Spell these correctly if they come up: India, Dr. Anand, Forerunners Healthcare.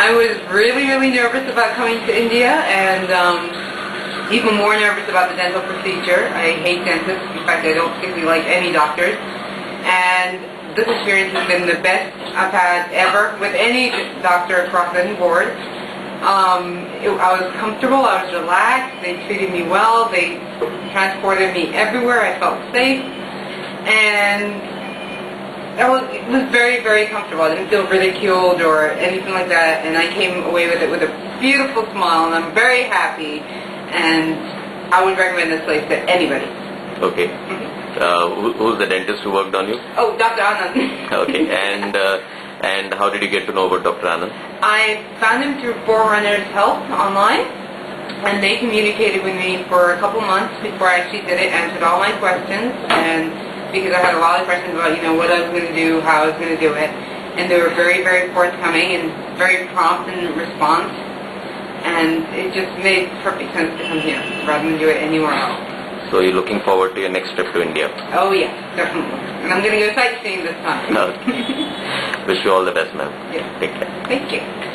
I was really nervous about coming to India, and even more nervous about the dental procedure. I hate dentists. In fact, I don't particularly like any doctors. And this experience has been the best I've had ever with any doctor across the board. I was comfortable, I was relaxed, they treated me well, they transported me everywhere, I felt safe, and it was very comfortable. I didn't feel ridiculed or anything like that, and I came away with it with a beautiful smile, and I'm very happy, and I would recommend this place to anybody. Okay. Who's the dentist who worked on you? Oh, Dr. Anand. Okay, and how did you get to know about Dr. Anand? I found him through Forerunners Health online, and they communicated with me for a couple months before I actually did it, answered all my questions, and because I had a lot of questions about, you know, what I was going to do, how I was going to do it, and they were very forthcoming and very prompt in response, and it just made perfect sense to come here rather than do it anywhere else. So you're looking forward to your next trip to India? Oh yes, definitely. And I'm going to go sightseeing this time. Okay. Wish you all the best, ma'am. Yes. Take care. Thank you.